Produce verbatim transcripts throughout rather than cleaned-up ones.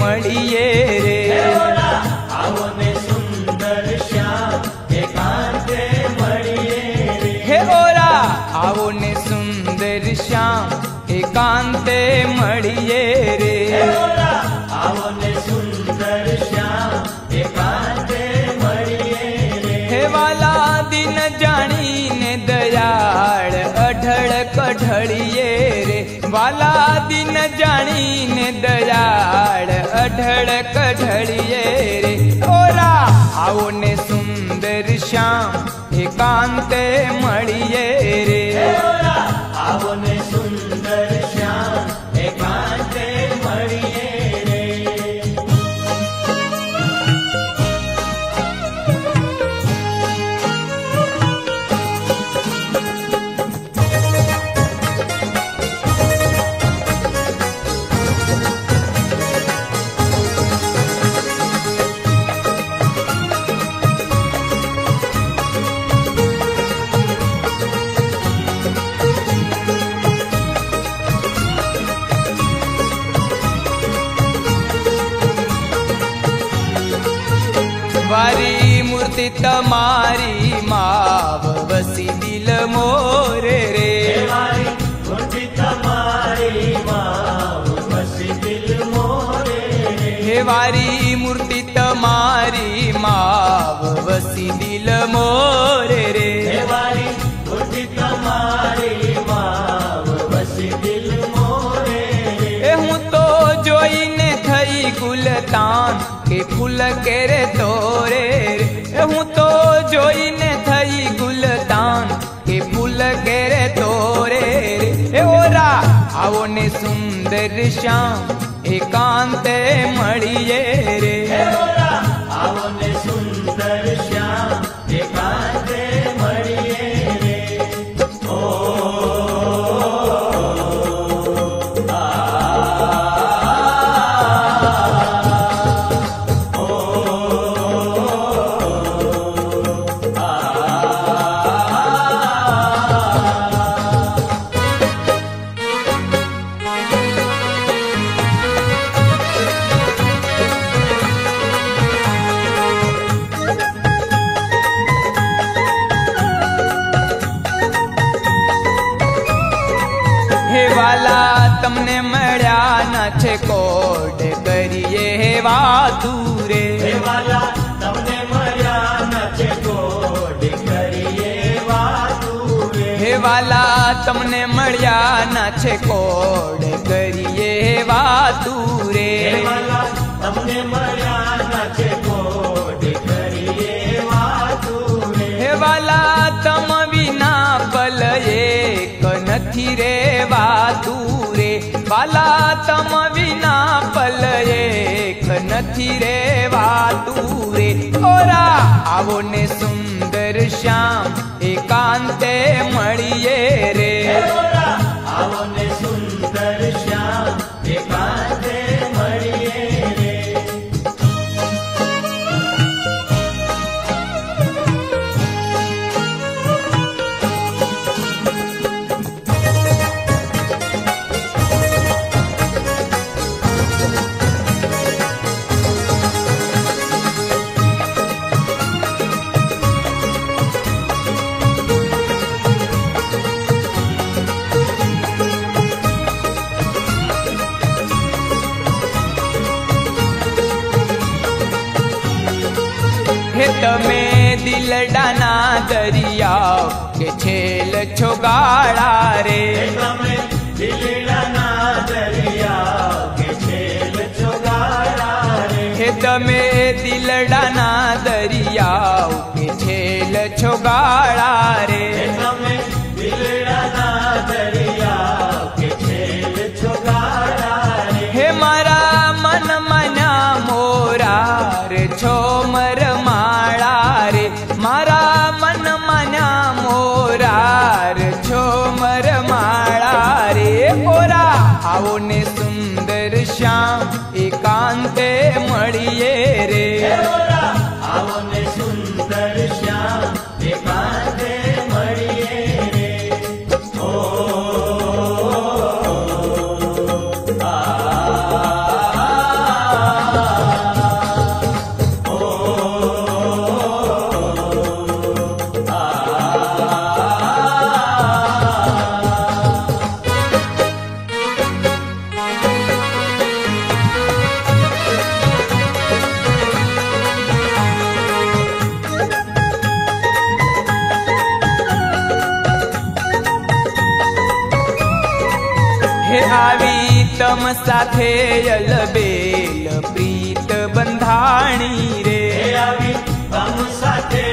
मणिये रे आवो ने सुंदर श्याम एकांते मणिये रे हे ओरा आवो ने सुंदर श्याम एकांते मणिये रे हे ओरा आवो ने सुंदर श्याम एकांते मणिये रे हे वाला दिन जानी ने दयाल अढळ कढळिये रे वाला दिन जानी ने दयाल अढळ कढळिये रे ओरा आवो ने सुंदर श्याम एकांते मळिये रे ओरा आवो ने सुंदर श्याम एकांते मळिये रे वारी मूर्ति तमारी माव बसी दिल मोरे रे वारी मूर्ति तमारी माव बसी दिल मोरे रे हे वारी मूर्ति तमारी माव बसी दिल मोरे रे हे वारी मूर्ति तमारी माव बसी दिल मोरे रे हूँ तो जोईने थई गुलतान के फूल के रे तोरे रे हूँ तो जोई ने थई गुलतान के फूल के रे तोरे रे ओरा आवो ने सुंदर श्याम एकांते मळिये रे ओरा आवो ने सुंदर श्याम एकांते मळिये रे ओ तमने मळ्या न छे कोड करिए हे वातुरे हे वाला तमने मळ्या न छे कोड करिए वातुरे हे वाला तमने मळ्या न छे कोड करिए हे वातुरे हे वाला तमने मळ्या न छे कोड करिए वातुरे हे वाला तम विना पल एक नथी रे वातु वाला तम बिना पल एक नथी रे वातू रे ओरा आवो ने सुंदर श्याम एकांते मळिये रे ओरा आवो ने सुंदर श्याम एकांते मळिये रे तमे दिल डाना दरिया के छेल छो गाड़ा रे तमे दिल डाना दरिया के छेल छो गाड़ा रे तमे दिल डाना दरिया के छेल छो गाड़ा रे तमे दिल डाना दरिया के छेल छो गाड़ा रे हे मारा मन मना मोरा रे छो मर मारा मन मना मोरार छो मर मारा रे ओरा आवो ने सुंदर श्याम एकांते मळिये रे ओरा आवो ने सुंदर श्याम एकांते बनावी तम साथे अलबेल प्रीत बंधाणी रे आवी तम साथे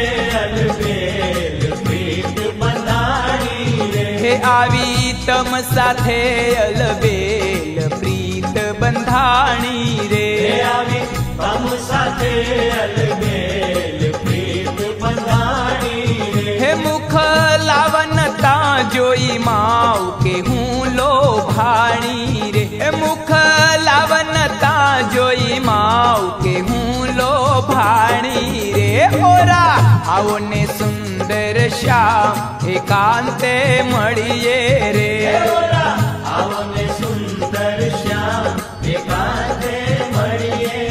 अलबेल प्रीत बंधाणी रे हे आवी तम साथे अलबेल प्रीत बंधाणी रे हे आवी तम साथे अलबेल प्रीत बंधाणी रे हे मुख लावनता जोई माऊ के हूँ लोभाणी रे मुख लावनता जोई माऊ के हूँ लोभाणी रे ओरा आओ ने सुंदर श्याम एकांते मड़िए रे ओरा आओ ने सुंदर श्याम एकांते मड़िए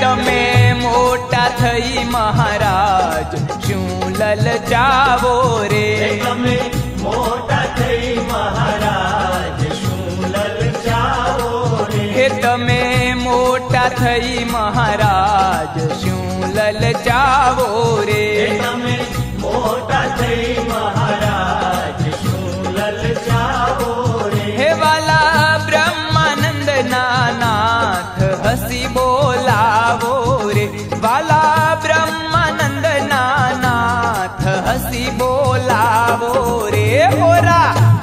तमे मोटा थई महाराज शू ललचावो रे तमे मोटा थई महाराज शू ललचावो रे तमे मोटा थई महाराज शू ललचावो रे तमे मोटा थई महाराज शू ललचावो रे हे वाला ब्रह्मानंद नाथ हसी बोलावो रे वाला ब्रह्मानंद नाथ हसी बोलावो रे ओरा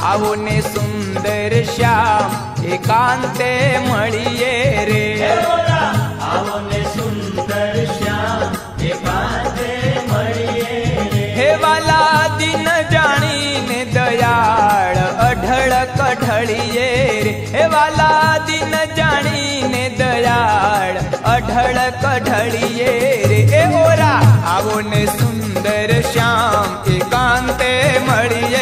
आओ ने सुंदर श्याम एकांते मड़िए रे ओरा आओ ने सुंदर श्याम एकांते मड़िए रे हे वाला दिन जानी ने दयाल अढ़ळ कढ़लिए रे हे वाला दिन जानी ने दयाल अढ़ळ कढ़लिए रे ए ओरा आवो ने सुंदर श्याम एकांते मड़िए।